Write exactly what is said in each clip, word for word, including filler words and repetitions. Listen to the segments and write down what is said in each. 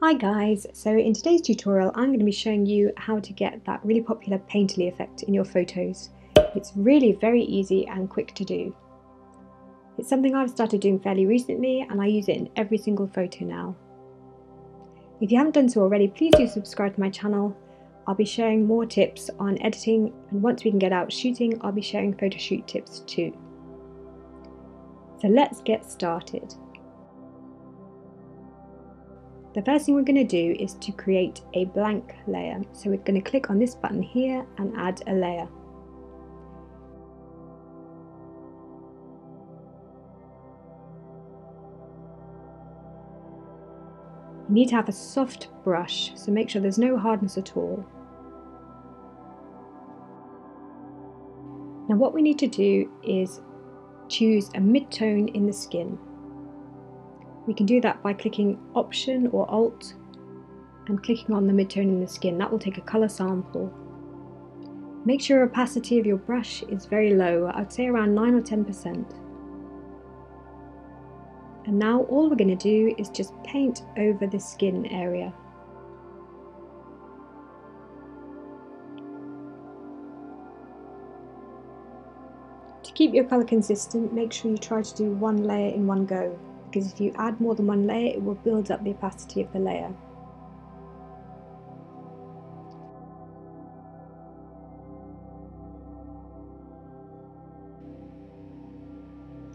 Hi guys, so in today's tutorial I'm going to be showing you how to get that really popular painterly effect in your photos. It's really very easy and quick to do. It's something I've started doing fairly recently and I use it in every single photo now. If you haven't done so already, please do subscribe to my channel. I'll be sharing more tips on editing, and once we can get out shooting I'll be sharing photo shoot tips too. So let's get started. The first thing we're going to do is to create a blank layer. So we're going to click on this button here and add a layer. You need to have a soft brush, so make sure there's no hardness at all. Now what we need to do is choose a mid-tone in the skin. We can do that by clicking Option or Alt and clicking on the mid-tone in the skin. That will take a colour sample. Make sure opacity of your brush is very low. I'd say around nine or ten percent. And now all we're going to do is just paint over the skin area. To keep your colour consistent, make sure you try to do one layer in one go, because if you add more than one layer it will build up the opacity of the layer.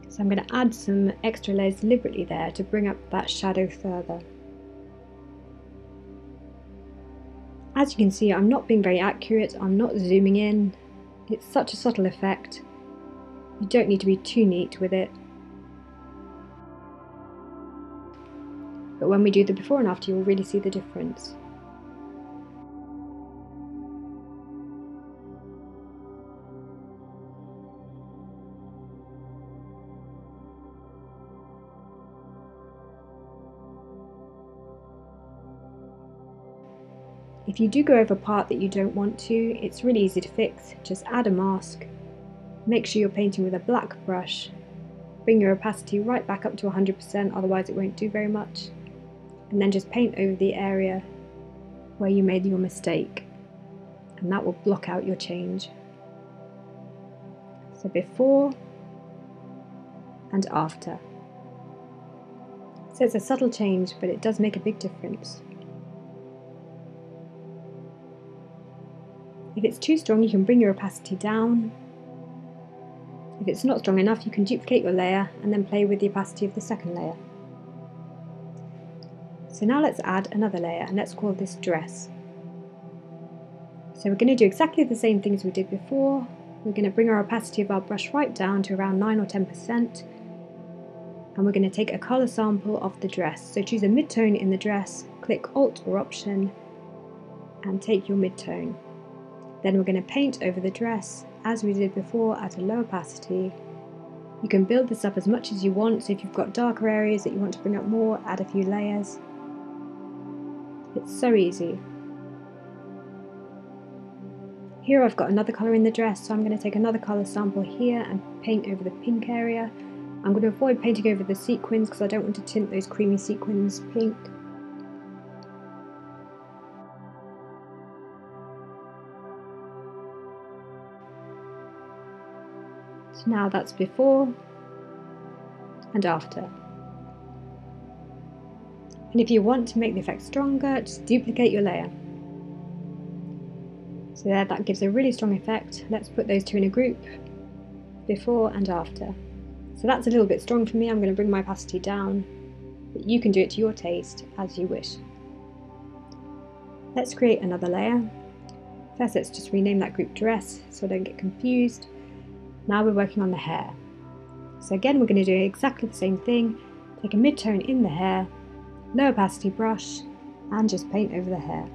So I'm going to add some extra layers deliberately there to bring up that shadow further. As you can see, I'm not being very accurate, I'm not zooming in. It's such a subtle effect, you don't need to be too neat with it. But when we do the before and after, you'll really see the difference. If you do go over a part that you don't want to, it's really easy to fix. Just add a mask, make sure you're painting with a black brush, bring your opacity right back up to one hundred percent, otherwise it won't do very much. And then just paint over the area where you made your mistake, and that will block out your change. So before and after. So it's a subtle change, but it does make a big difference. If it's too strong, you can bring your opacity down. If it's not strong enough, you can duplicate your layer and then play with the opacity of the second layer. So now let's add another layer, and let's call this dress. So we're going to do exactly the same thing as we did before. We're going to bring our opacity of our brush right down to around nine or ten percent, and we're going to take a colour sample of the dress. So choose a mid-tone in the dress, click Alt or Option and take your mid-tone. Then we're going to paint over the dress as we did before at a low opacity. You can build this up as much as you want, so if you've got darker areas that you want to bring up more, add a few layers. It's so easy. Here I've got another colour in the dress, so I'm going to take another colour sample here and paint over the pink area. I'm going to avoid painting over the sequins because I don't want to tint those creamy sequins pink. So now that's before and after. And if you want to make the effect stronger, just duplicate your layer. So there, that gives a really strong effect. Let's put those two in a group, before and after. So that's a little bit strong for me, I'm going to bring my opacity down, but you can do it to your taste as you wish. Let's create another layer. First let's just rename that group dress so I don't get confused. Now we're working on the hair. So again we're going to do exactly the same thing, take a mid-tone in the hair, low opacity brush and just paint over the hair.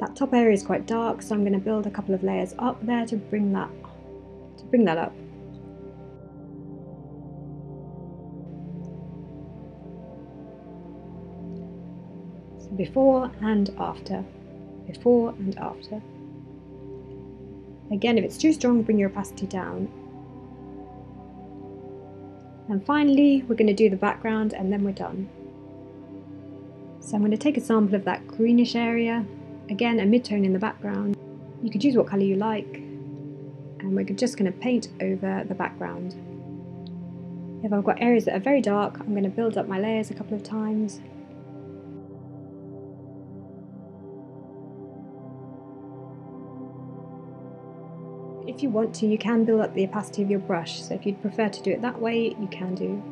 That top area is quite dark, so I'm going to build a couple of layers up there to bring that, to bring that up. So before and after, before and after. Again, if it's too strong, bring your opacity down. And finally, we're going to do the background and then we're done. So I'm going to take a sample of that greenish area, again a mid-tone in the background. You could choose what colour you like, and we're just going to paint over the background. If I've got areas that are very dark, I'm going to build up my layers a couple of times. If you want to, you can build up the opacity of your brush, so if you'd prefer to do it that way, you can do.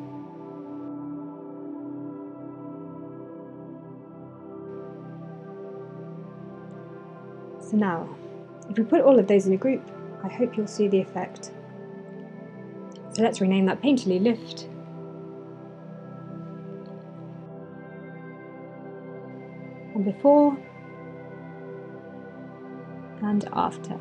So now, if we put all of those in a group, I hope you'll see the effect. So let's rename that Painterly Lift. And before and after.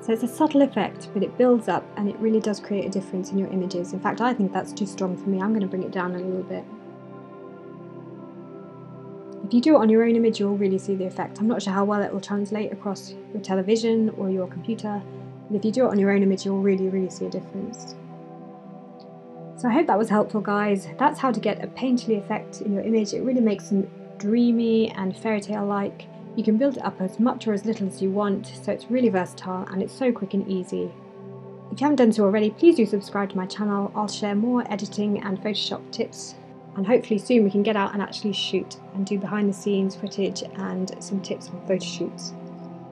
So it's a subtle effect, but it builds up and it really does create a difference in your images. In fact, I think that's too strong for me. I'm going to bring it down a little bit. If you do it on your own image, you'll really see the effect. I'm not sure how well it will translate across your television or your computer, but if you do it on your own image, you'll really, really see a difference. So I hope that was helpful, guys. That's how to get a painterly effect in your image. It really makes them dreamy and fairy tale-like. You can build it up as much or as little as you want, so it's really versatile and it's so quick and easy. If you haven't done so already, please do subscribe to my channel. I'll share more editing and Photoshop tips, and hopefully soon we can get out and actually shoot and do behind the scenes footage and some tips on photo shoots.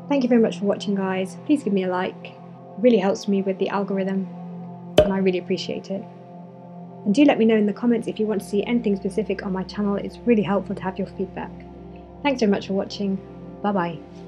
Thank you very much for watching, guys. Please give me a like. It really helps me with the algorithm and I really appreciate it. And do let me know in the comments if you want to see anything specific on my channel. It's really helpful to have your feedback. Thanks very much for watching. Bye bye.